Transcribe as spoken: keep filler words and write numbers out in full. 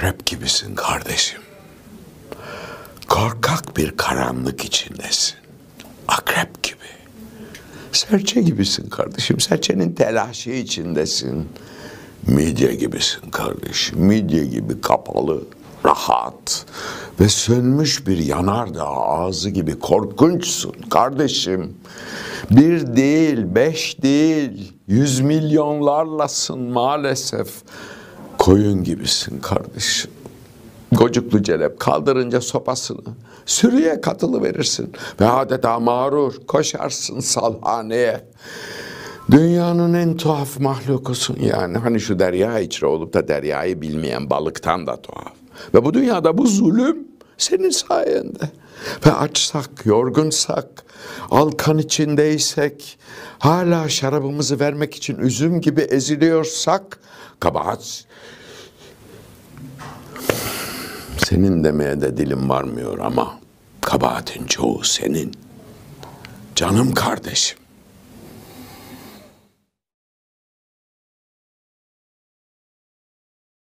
akrep gibisin kardeşim. Korkak bir karanlık içindesin. Akrep gibi. Serçe gibisin kardeşim. Serçenin telaşı içindesin. Midye gibisin kardeşim. Midye gibi kapalı, rahat ve sönmüş bir yanardağ ağzı gibi korkunçsun kardeşim. Bir değil, beş değil, yüz milyonlarlasın maalesef. Koyun gibisin kardeşim. Gocuklu celep kaldırınca sopasını sürüye katılıverirsin ve adeta mağrur koşarsın salhaneye. Dünyanın en tuhaf mahlukusun yani. Hani şu derya içre olup da deryayı bilmeyen balıktan da tuhaf. Ve bu dünyada bu zulüm senin sayende. Ve açsak, yorgunsak, alkan içindeysek, hala şarabımızı vermek için üzüm gibi eziliyorsak, kabahat senin demeye de dilim varmıyor ama kabahatin çoğu senin. Canım kardeşim.